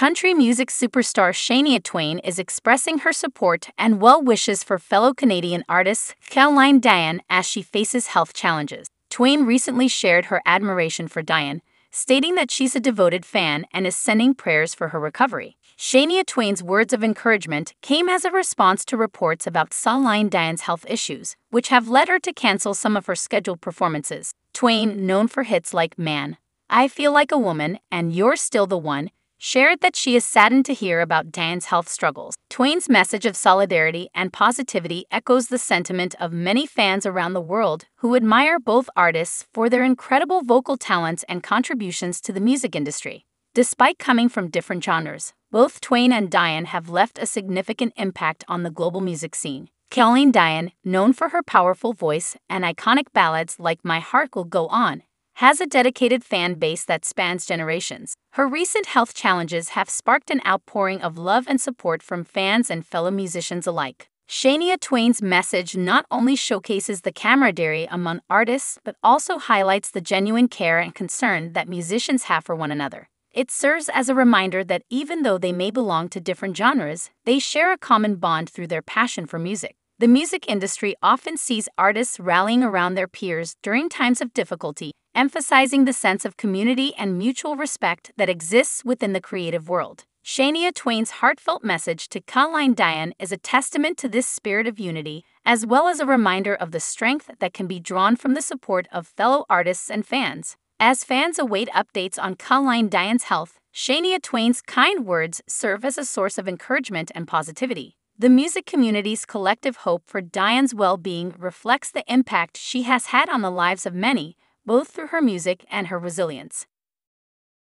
country music superstar Shania Twain is expressing her support and well wishes for fellow Canadian artist Céline Dion as she faces health challenges. Twain recently shared her admiration for Dion, stating that she's a devoted fan and is sending prayers for her recovery. Shania Twain's words of encouragement came as a response to reports about Céline Dion's health issues, which have led her to cancel some of her scheduled performances. Twain, known for hits like Man, I Feel Like a Woman, and You're Still the One, shared that she is saddened to hear about Dion's health struggles. Twain's message of solidarity and positivity echoes the sentiment of many fans around the world who admire both artists for their incredible vocal talents and contributions to the music industry. Despite coming from different genres, both Twain and Dion have left a significant impact on the global music scene. Céline Dion, known for her powerful voice and iconic ballads like My Heart Will Go On, has a dedicated fan base that spans generations. Her recent health challenges have sparked an outpouring of love and support from fans and fellow musicians alike. Shania Twain's message not only showcases the camaraderie among artists, but also highlights the genuine care and concern that musicians have for one another. It serves as a reminder that even though they may belong to different genres, they share a common bond through their passion for music. The music industry often sees artists rallying around their peers during times of difficulty, emphasizing the sense of community and mutual respect that exists within the creative world. Shania Twain's heartfelt message to Céline Dion is a testament to this spirit of unity, as well as a reminder of the strength that can be drawn from the support of fellow artists and fans. As fans await updates on Céline Dion's health, Shania Twain's kind words serve as a source of encouragement and positivity. The music community's collective hope for Dion's well-being reflects the impact she has had on the lives of many, both through her music and her resilience.